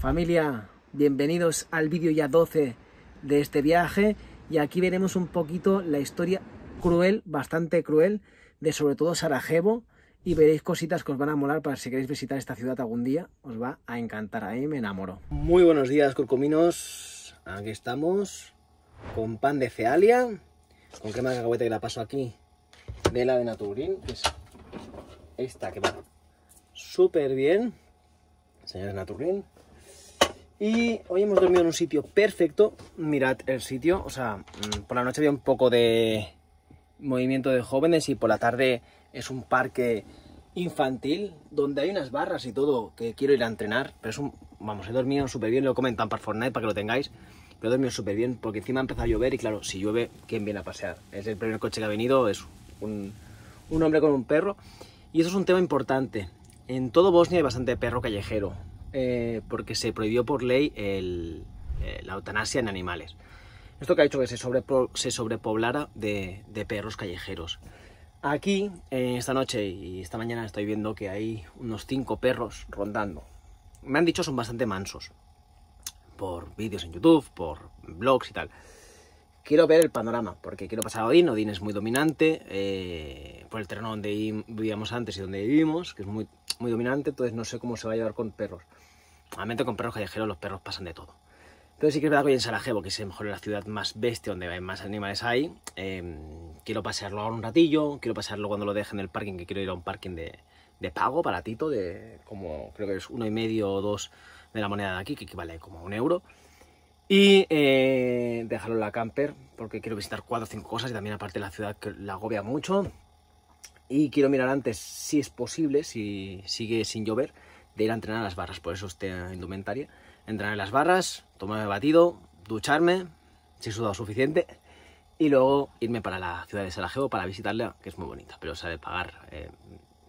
Familia, bienvenidos al vídeo ya 12 de este viaje, y aquí veremos un poquito la historia cruel, bastante cruel, de sobre todo Sarajevo, y veréis cositas que os van a molar para si queréis visitar esta ciudad algún día, os va a encantar, a mí me enamoro. Muy buenos días, curcuminos, aquí estamos con pan de cealia, con crema de cacahuete que la paso aquí, de la de Naturin, que es esta que va súper bien, señores Naturin. Y hoy hemos dormido en un sitio perfecto, mirad el sitio, o sea, por la noche había un poco de movimiento de jóvenes y por la tarde es un parque infantil donde hay unas barras y todo, que quiero ir a entrenar, pero es un... Vamos, he dormido súper bien, lo comentan para Fortnite para que lo tengáis, pero he dormido súper bien porque encima ha empezado a llover y claro, si llueve, ¿quién viene a pasear? Es el primer coche que ha venido, es un hombre con un perro, y eso es un tema importante. En todo Bosnia hay bastante perro callejero. Porque se prohibió por ley la eutanasia en animales. Esto que ha hecho que se sobrepoblara de perros callejeros. Aquí, esta noche y esta mañana estoy viendo que hay unos 5 perros rondando. Me han dicho son bastante mansos. Por vídeos en YouTube, por blogs y tal. Quiero ver el panorama, porque quiero pasar a Odín. Odín es muy dominante, por el terreno donde vivíamos antes y donde vivimos, que es muy, muy dominante, entonces no sé cómo se va a llevar con perros. Normalmente con perros callejeros los perros pasan de todo. Pero sí que es verdad que hoy en Sarajevo, que es mejor la ciudad más bestia, donde más animales hay, quiero pasearlo ahora un ratillo, quiero pasearlo cuando lo dejen en el parking, que quiero ir a un parking de pago, baratito, de como creo que es 1,5 o 2 de la moneda de aquí, que equivale como a 1 euro. Y dejarlo en la camper, porque quiero visitar 4 o 5 cosas y también aparte la ciudad que la agobia mucho. Y quiero mirar antes, si es posible, si sigue sin llover, de ir a entrenar a las barras, por eso esté indumentaria. Entrenar en las barras, tomarme batido, ducharme, si he sudado suficiente, y luego irme para la ciudad de Sarajevo para visitarla, que es muy bonita, pero se ha de pagar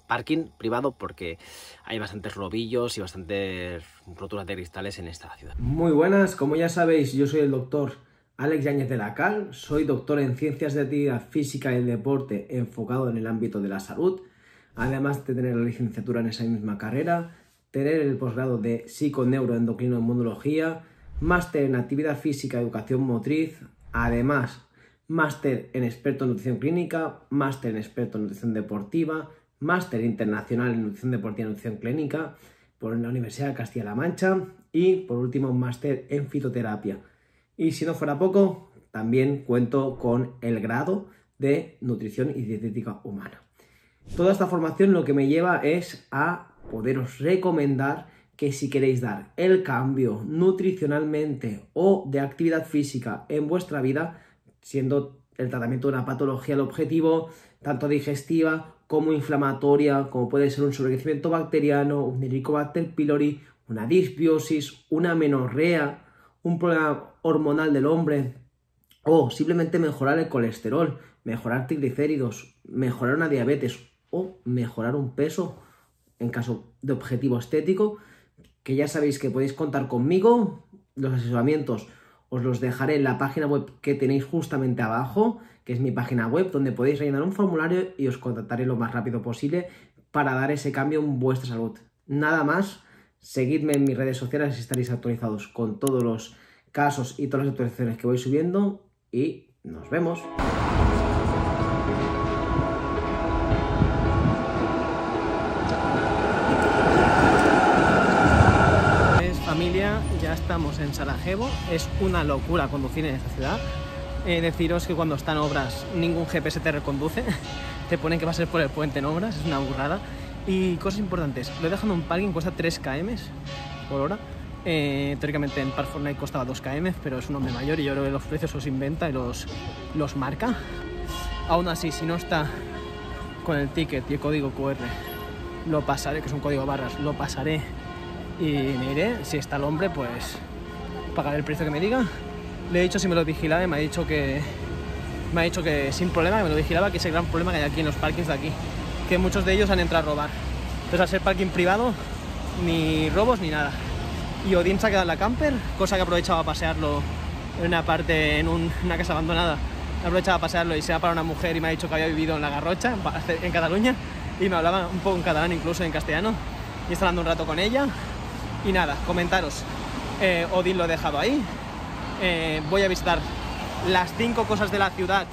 parking privado porque hay bastantes robillos y bastantes roturas de cristales en esta ciudad. Muy buenas, como ya sabéis, yo soy el doctor Alex Yáñez de la Cal, soy doctor en Ciencias de Actividad Física y el Deporte enfocado en el ámbito de la salud, además de tener la licenciatura en esa misma carrera, tener el posgrado de Psiconeuroendocrinoinmunología, máster en Actividad Física y Educación Motriz, además máster en experto en Nutrición Clínica, máster en experto en Nutrición Deportiva, máster internacional en nutrición deportiva y nutrición clínica por la Universidad de Castilla-La Mancha y por último un máster en fitoterapia. Y si no fuera poco, también cuento con el grado de nutrición y dietética humana. Toda esta formación lo que me lleva es a poderos recomendar que si queréis dar el cambio nutricionalmente o de actividad física en vuestra vida, siendo el tratamiento de una patología el objetivo, tanto digestiva como inflamatoria, como puede ser un sobrecrecimiento bacteriano, un Helicobacter pylori, una disbiosis, una amenorrea, un problema hormonal del hombre, o simplemente mejorar el colesterol, mejorar triglicéridos, mejorar una diabetes o mejorar un peso en caso de objetivo estético, que ya sabéis que podéis contar conmigo. Los asesoramientos os los dejaré en la página web que tenéis justamente abajo, que es mi página web, donde podéis rellenar un formulario y os contactaré lo más rápido posible para dar ese cambio en vuestra salud. Nada más, seguidme en mis redes sociales si estaréis actualizados con todos los casos y todas las actualizaciones que voy subiendo y nos vemos. Familia, ya estamos en Sarajevo, es una locura conducir en esta ciudad. Deciros que cuando están obras ningún GPS te reconduce, te ponen que va a ser por el puente en obras, es una burrada. Y cosas importantes, lo he dejado en un parking, cuesta 3 km por hora, teóricamente en Park Fortnite costaba 2 km, pero es un hombre mayor y yo creo que los precios los inventa y los marca. Aún así, si no está con el ticket y el código QR, lo pasaré, que es un código barras, lo pasaré y me iré. Si está el hombre, pues pagaré el precio que me diga. Le he dicho si me lo vigilaba y me ha dicho que sin problema, que me lo vigilaba, que es el gran problema que hay aquí en los parkings de aquí, que muchos de ellos han entrado a robar. Entonces, al ser parking privado, ni robos ni nada. Y Odín se ha quedado en la camper, cosa que aprovechaba a pasearlo en una parte, en una casa abandonada. Aprovechaba a pasearlo y se ha parado una mujer y me ha dicho que había vivido en La Garrocha, en Cataluña, y me hablaba un poco en catalán, incluso en castellano, y está hablando un rato con ella. Y nada, comentaros, Odín lo he dejado ahí. Voy a visitar las 5 cosas de la ciudad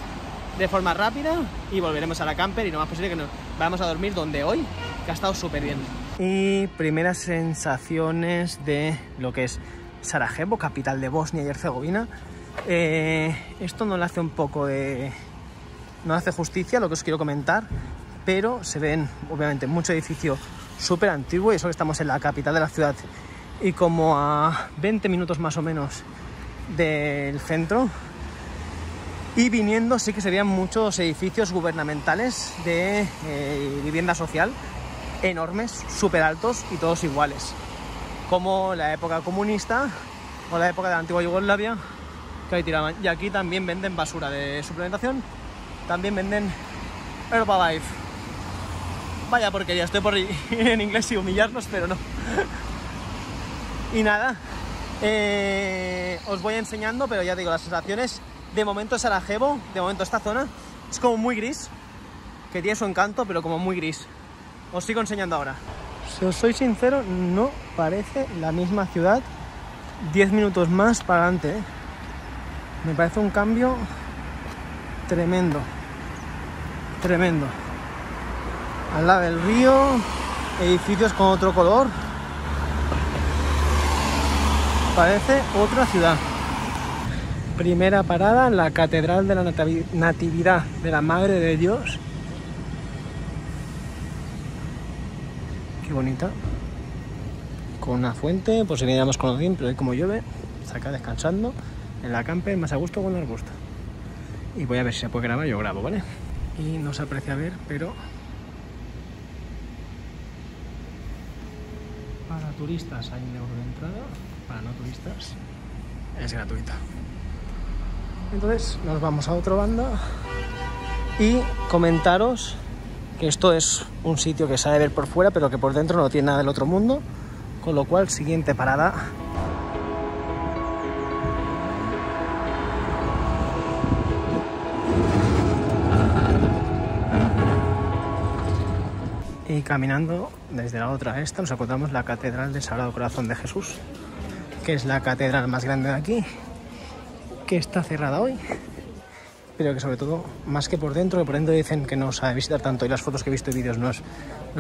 de forma rápida y volveremos a la camper y lo más posible que nos vamos a dormir donde hoy, que ha estado súper bien. Y primeras sensaciones de lo que es Sarajevo, capital de Bosnia y Herzegovina. Esto no le hace un poco de... no hace justicia lo que os quiero comentar, pero se ven obviamente mucho edificio súper antiguo, y eso que estamos en la capital de la ciudad y como a 20 minutos más o menos del centro. Y viniendo sí que serían muchos edificios gubernamentales de vivienda social, enormes, súper altos y todos iguales, como la época comunista o la época de la antigua Yugoslavia, que ahí tiraban. Y aquí también venden basura de suplementación, también venden Herbalife. Vaya porquería, estoy por ir en inglés y humillarnos, pero no. Y nada, os voy enseñando, pero ya te digo, las sensaciones... De momento Sarajevo, de momento esta zona, es como muy gris, que tiene su encanto, pero como muy gris. Os sigo enseñando ahora. Si os soy sincero, no parece la misma ciudad 10 minutos más para adelante, ¿eh? Me parece un cambio tremendo, tremendo. Al lado del río, edificios con otro color. Parece otra ciudad. Primera parada, la Catedral de la Natividad de la Madre de Dios. Qué bonita. Con una fuente, pues iríamos con Odín, pero hoy como llueve, está acá descansando en la camper, más a gusto con el arbusto. Y voy a ver si se puede grabar, yo grabo, ¿vale? Y no se aprecia ver, pero... Para turistas hay un euro de entrada, para no turistas es gratuita. Entonces nos vamos a otra banda y comentaros que esto es un sitio que se ha de ver por fuera, pero que por dentro no tiene nada del otro mundo, con lo cual siguiente parada. Y caminando desde la otra a esta nos encontramos la Catedral del Sagrado Corazón de Jesús, que es la catedral más grande de aquí, que está cerrada hoy, pero que sobre todo, más que por dentro, dicen que no se ha de visitar tanto, y las fotos que he visto y vídeos no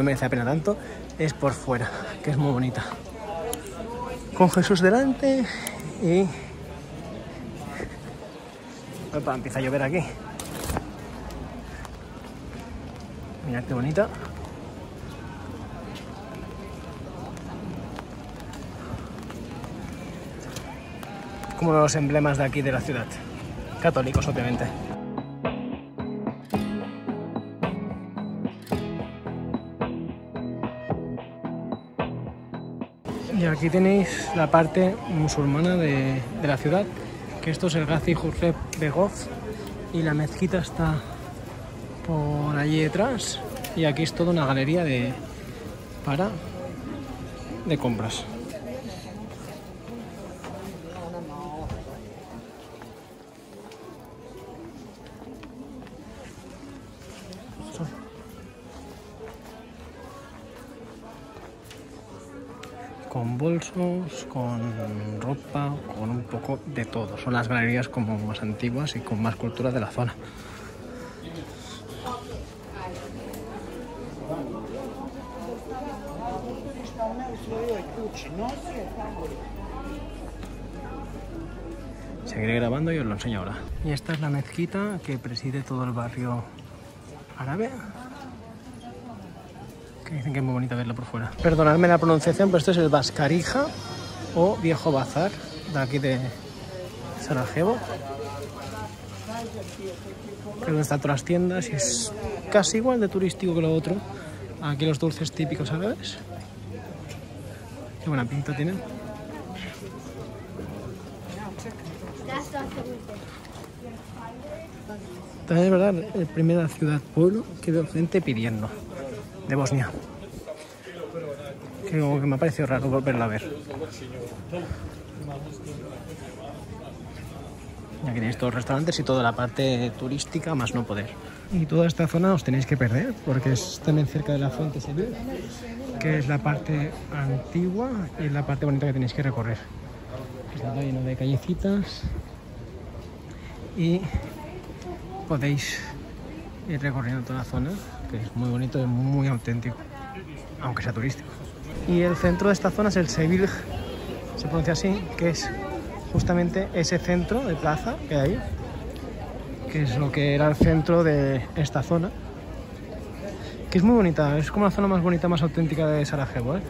merece la pena tanto, es por fuera, que es muy bonita. Con Jesús delante y... Opa, empieza a llover aquí. Mirad qué bonita. Como uno de los emblemas de aquí de la ciudad, católicos obviamente. Y aquí tenéis la parte musulmana de la ciudad, que esto es el Gazi Husrev Begov, y la mezquita está por allí detrás, y aquí es toda una galería de compras. Con bolsos, con ropa, con un poco de todo. Son las galerías como más antiguas y con más cultura de la zona. Seguiré grabando y os lo enseño ahora. Y esta es la mezquita que preside todo el barrio árabe, que dicen que es muy bonita verla por fuera. Perdonadme la pronunciación, pero esto es el Bascarija o Viejo Bazar de aquí de Sarajevo. Creo que están todas las tiendas y es casi igual de turístico que lo otro. Aquí los dulces típicos árabes. Qué buena pinta tienen. También es verdad, la primera ciudad-pueblo que veo gente pidiendo de Bosnia. que como que me ha parecido raro volverla a ver. Ya que tenéis todos los restaurantes y toda la parte turística, más no poder. Y toda esta zona os tenéis que perder, porque es también cerca de la fuente Sebilj, que es la parte antigua y la parte bonita que tenéis que recorrer. Está todo lleno de callecitas y podéis ir recorriendo toda la zona, que es muy bonito y muy auténtico, aunque sea turístico. Y el centro de esta zona es el Sebilj, se pronuncia así, que es justamente ese centro de plaza que hay ahí, que es lo que era el centro de esta zona, que es muy bonita, es como la zona más bonita, más auténtica de Sarajevo, ¿eh?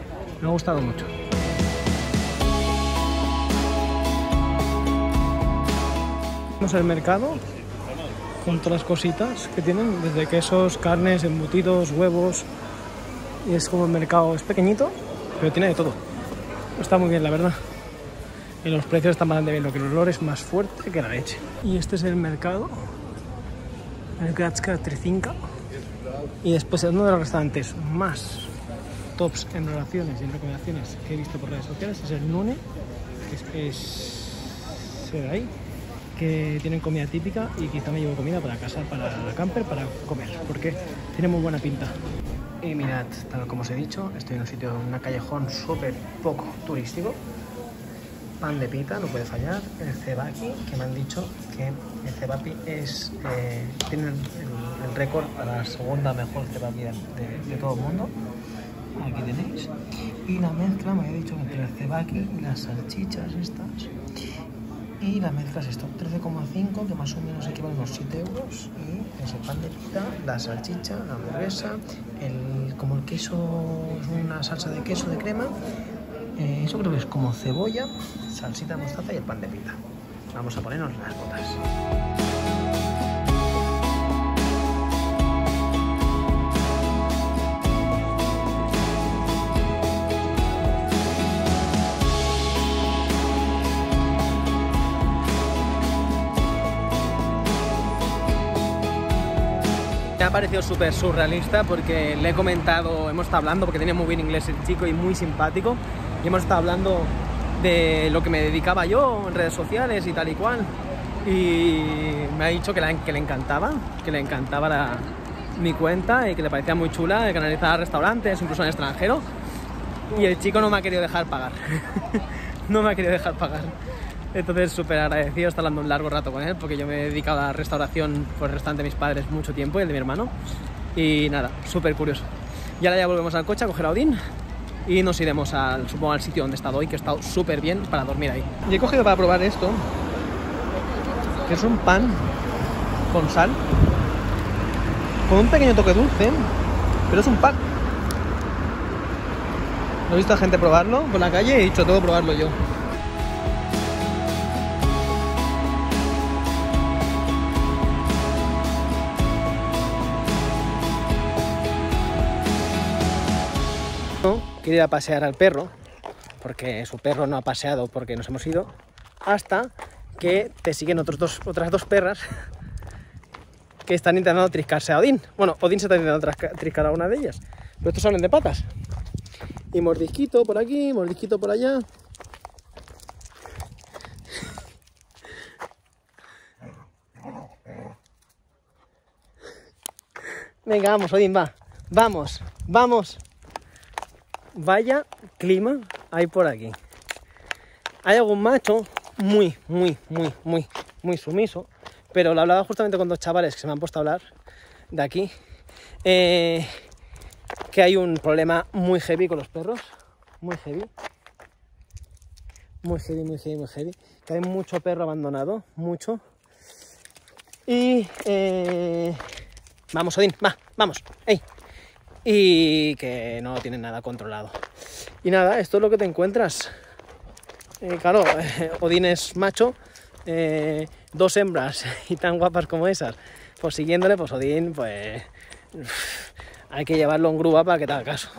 Me ha gustado mucho. Vamos al mercado con todas las cositas que tienen, desde quesos, carnes, embutidos, huevos, y es como el mercado, es pequeñito, pero tiene de todo. Está muy bien, la verdad. Y los precios están bastante bien, lo que el olor es más fuerte que la leche. Y este es el mercado, el Gatska Tricinka. Y después uno de los restaurantes más tops en relaciones y en recomendaciones que he visto por redes sociales es el Nune, que es de ahí, que tienen comida típica, y quizá me llevo comida para casa, para la camper, para comer, porque tiene muy buena pinta. Y mirad, tal como os he dicho, estoy en un sitio, en un callejón súper poco turístico. Pan de pita, no puede fallar. El cebaki, que me han dicho que el cebaki es, tiene el récord para la segunda mejor cebaki de todo el mundo. Aquí tenéis. Y la mezcla, me había dicho, entre el cebaki y las salchichas estas. Y la mezcla es esto, 13,5, que más o menos equivalen a unos 7 euros. Y es el pan de pita, la salchicha, la hamburguesa, como el queso, es una salsa de queso de crema. Eso creo que es como cebolla, salsita de mostaza y el pan de pita. Vamos a ponernos las botas. Me ha parecido súper surrealista porque le he comentado, hemos estado hablando porque tenía muy bien inglés el chico y muy simpático, y hemos estado hablando de lo que me dedicaba yo en redes sociales y tal y cual, y me ha dicho que le encantaba mi cuenta y que le parecía muy chula, que analizaba restaurantes, incluso en el extranjero, y el chico no me ha querido dejar pagar, no me ha querido dejar pagar. Entonces, súper agradecido estar hablando un largo rato con él, porque yo me he dedicado a la restauración por el restaurante de mis padres mucho tiempo, y el de mi hermano. Y nada, súper curioso. Y ahora ya volvemos al coche a coger a Odín y nos iremos al, supongo, al sitio donde he estado hoy, que he estado súper bien para dormir ahí. Y he cogido para probar esto, que es un pan con sal, con un pequeño toque dulce, pero es un pan. He visto a gente probarlo por la calle y he dicho, tengo que probarlo yo. Quería ir a pasear al perro, porque su perro no ha paseado porque nos hemos ido, hasta que te siguen otras dos perras que están intentando triscarse a Odín. Bueno, Odín se está intentando triscar a una de ellas, pero estos salen de patas. Y mordisquito por aquí, mordisquito por allá. Venga, vamos, Odín, va. Vamos, vamos. Vaya clima hay por aquí. Hay algún macho muy sumiso, pero lo hablaba justamente con dos chavales que se me han puesto a hablar de aquí, que hay un problema muy heavy con los perros, muy heavy, que hay mucho perro abandonado, mucho. Y vamos, Odín, va, vamos, ey. Y que no tienen nada controlado. Y nada, esto es lo que te encuentras. Claro, Odín es macho, dos hembras y tan guapas como esas. Pues siguiéndole, pues Odín, pues hay que llevarlo en grúa para que te haga caso.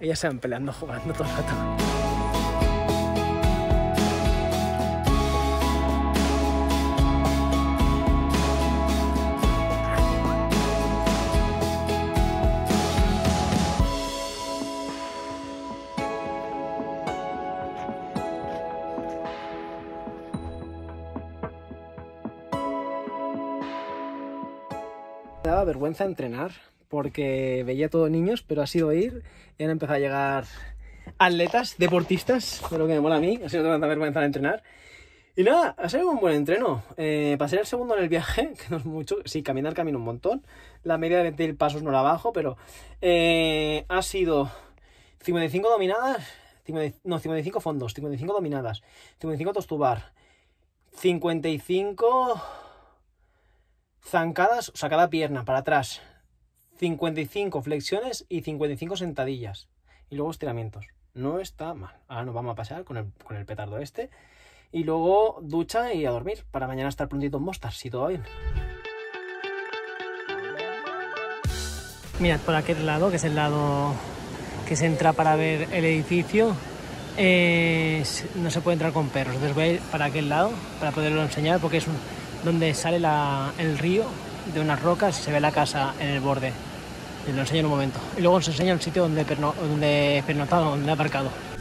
Ellas se van peleando, jugando todo el rato. daba vergüenza entrenar, porque veía todo niños, pero ha sido ir y han empezado a llegar atletas, deportistas, de lo que me mola a mí, así no tengo tanta vergüenza de entrenar. Y nada, ha sido un buen entreno. Pasé el segundo en el viaje, que no es mucho. Sí, caminar camino un montón. La media de 20 pasos no la bajo, pero ha sido 55 dominadas, 55 fondos, 55 dominadas, 55 tostubar, 55 zancadas, o sea, cada pierna para atrás, 55 flexiones y 55 sentadillas. Y luego estiramientos. No está mal. Ahora nos vamos a pasar con el petardo este. Y luego ducha y a dormir, para mañana estar prontito en Mostar, si todo va bien. Mirad por aquel lado, que es el lado que se entra para ver el edificio. No se puede entrar con perros, entonces voy a ir para aquel lado para poderlo enseñar, porque es donde sale el río de unas rocas y se ve la casa en el borde. Os lo enseño en un momento. Y luego os enseño el sitio donde he pernotado, donde he aparcado.